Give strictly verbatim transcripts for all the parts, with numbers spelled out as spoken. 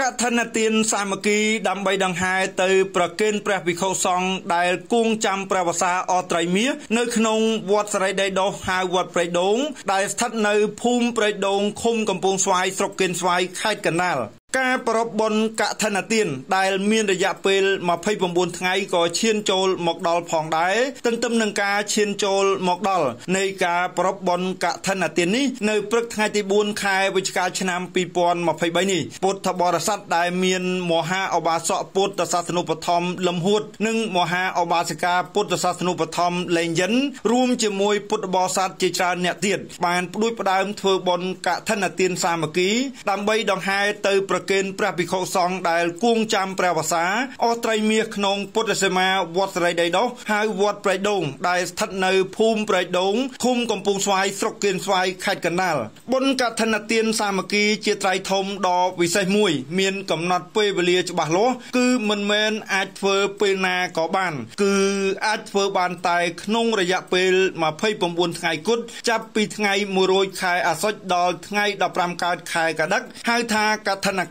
กัทนาเตียนสามัคคีดำใบดังไฮเตอประเกณฑ์ประพิโคซองได้กุ้งจำประวัติศาสตร์อตรายเมียเนื้อขนมวัดสไลด์ได้ดอกหายวัดประดงได้ทัดเนื้อภูมิประดงคุมกำปงสวายสกเกนสวายไข่กันน่าการปรบบนกัทนาเตียนได้มีระยะเปลมาให้ปมบุญไงก่อเชียนโจลหมอกดอลผ่องได้ตั้งตำหนังกาเชียนโจลหมอกดอลในการปรบบนกัทนาเตียนนี้ในปรึกไงตีบุญคายวิชการชนะปีปอนมาให้ใบนี้ปุถบรสัตได้เมียนโมหะอบาสะปุตศาสนุปธรรมลำหุดหนึ่งโมหะอบาสิกาปุตศาสนุปธรรมเลงยันรวมจมวยปุถบรสัตจิจารเนตียนบานด้วยประดามเทอบนกัทนาเตียนสามัคคีตามใบดองไฮเตอประเกณฑ์พระภิกษุสองได้กุ้งจำแปลภาษาอตรัยเมียขนงปุตตะเสมาวัดไรใดดอกหายวัดไพรดงได้ทัดเนื้อภูมิไพรดงคุมกำปูสวายสกเกนสวายไข่กันน่าบนกัทนาเตียนสามัคคีเจตรายทมดอวิสัยมวยเมียนกำนัดเปเบเลียจบะโลคือมันเมนอาจเฟอเปนาเกาะบ้านคืออาจเฟอบานตายขนงระยะเปลมาเพ่ยปมบุญไงกุศจับปีไงมูโรยไข่อาศัยดอไงดับรำการไข่กระดักหายทากัทนา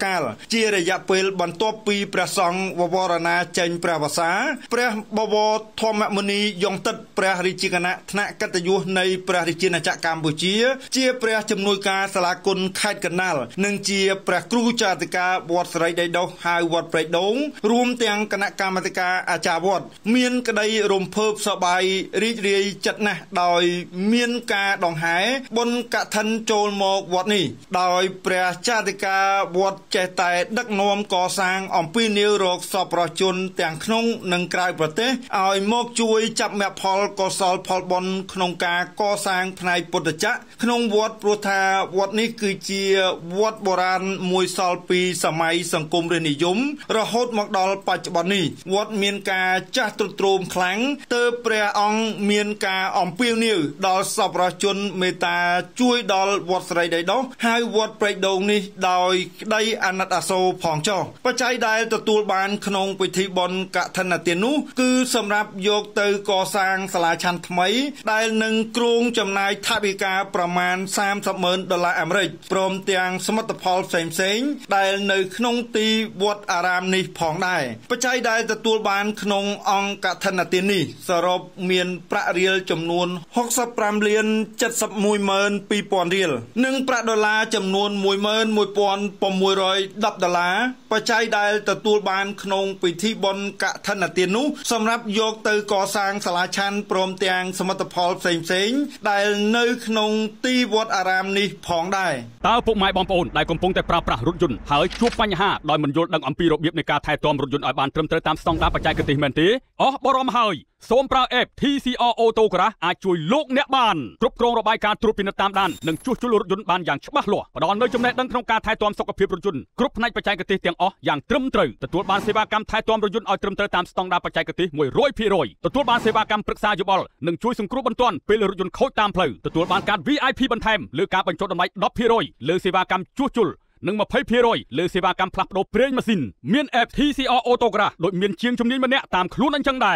เจริญเปิลบรรทบปีประสงวบรณาเจนประวัติศาสตร์พระบวรธรรมมณียงตัดพระริจิกนะธนกัตยุในพระริจินาจักรกัมพูชีเจียพระจำนวนกาสลากลไข่กันน่าหนึ่งเจียพระครูจาติกาวัดไรใดดอกหายวัดไรดงรวมเตียงคณะกรรมการอาจารย์วัดเมียนกระไดรมเพิบสบายริเรียจัดนะดอยเมียนกาดองหายบนกะทันโจลหมอกวัดนี้ดอยพระจาติกาวัดใจแต่ดักนวมก่อสร้างอมปีนิโรกสอบประจุนแต่งขนงหนึ่งกลายประเทศเอาไอ้มกช่วยจับแมพพอลก่อสอบพอลบอลขนงกาก่อสร้างภายปตจะขนงวัดประทาวัดนี้คือเจียวัดโบราณมวยสอบปีสมัยสังคมเรนิยมระหดมักดอลปัจจุบันนี้วัดเมียนกาจัตุตรมครั้งเตอเปรยองเมียนกาอมปีนิวดอลสอบประจุนเมตาช่วยดอลวัดไรใดดอกให้วัดไปดงนี้ดอยได้อนัตอโศผ่องจ่อปัจจัยใดตะตูบานขนงปิธีบอลกะธนาเตียนุคือสำหรับโยกเตอก่อสร้างสลาชันทไมได้หนึ่งกรุงจำนายทาบิกาประมาณสามสิบหมื่นดอลลาร์อเมริกพร้อมเตียงสมัตพอลเซมเซงได้ในขนงตีวัดอารามนี้ผ่องได้ปัจจัยใดตะตูบานขนงองกะธนาเตียนีสรุปเมียนประเรียลจำนวนหกสิบสามเหรียญเจ็ดสิบมวยเมินปีปอนเรียลหนึ่งประดอลลาร์จำนวนมวยเมินมวยปอนปมมวยดับดลาปัจจัยใดตะตูบานขนงปิธีบนกะธนาเตียนุสำหรับโยกเตอก่อสร้างสลาชันพร้อมเตียงสมัตพอลเซงเซงได้ในขนงตีวัดอารามนี้ผ่องได้ตาปุกไม้บอมปูนได้กำปงแต่ปราบปรารถยนต์หายชั่วปัญหาโดยมันโยนดังอัมพีระเบียบในการไถ่ตอมรถยนต์อับบานเติมเติมตามสตองตามปัจจัยกติเมนตีอ๋อบรมหายโซมปราเอฟทีซีอโอโตกระอาจช่วยโลกเนื้อบ้านครบโครงระบายการตรูปินตามด้านหนึ่งช่วยช่วยรถยนต์บ้านอย่างฉบับหล่อประดอนเลยจำแนกดังโครงการไถ่ตอมสกปรกรถยนต์ครบในปัจจัยกติเตียงอ๋ออย่างตรึมตรึงตรวจบานเสวากรรมไถ่ตอมรถยนต์เอาตรึมตรึงตามสตองดาปัจจัยกติมวยร้อยพี่ร้อยตรวจบานเสวากรรมปรึกษาอยู่บอลหนึ่งช่วยส่งครูบรรทอนไปรถยนต์เข้าตามเพลย์ตรวจบานการ วี ไอ พี บรรเทมหรือการบรรจุดำไม้ดับพี่ร้อยหรือเสวากรรมช่วยจุลหนึ่งมาเผยเพรยเลยเสวากรรมพลับโดเพรย์มาสินเมียนแอฟทีซีอโอโตกระโดยเมียนเชียงชมนี้มาเนี่ยตามคลุ้นอันจังได้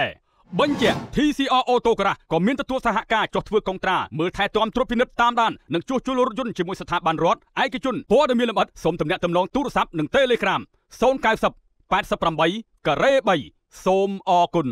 บัญเจทีซีอโอโตกระก็เมียนตัวสหกาจดทเวกองตราเมื่อไทยตอมตรวจพินิจตามด้านหนึ่งช่วยช่วยรถยนต์จิมวยสถาบันรถไอคิจุนโพดเมียนละมัดสมตำแหน่งตำรวจตู้รัพย์หนึ่งเทเลกรามโซนกายสับแปดสับปรำใบกระเร่ใบโสมอกุล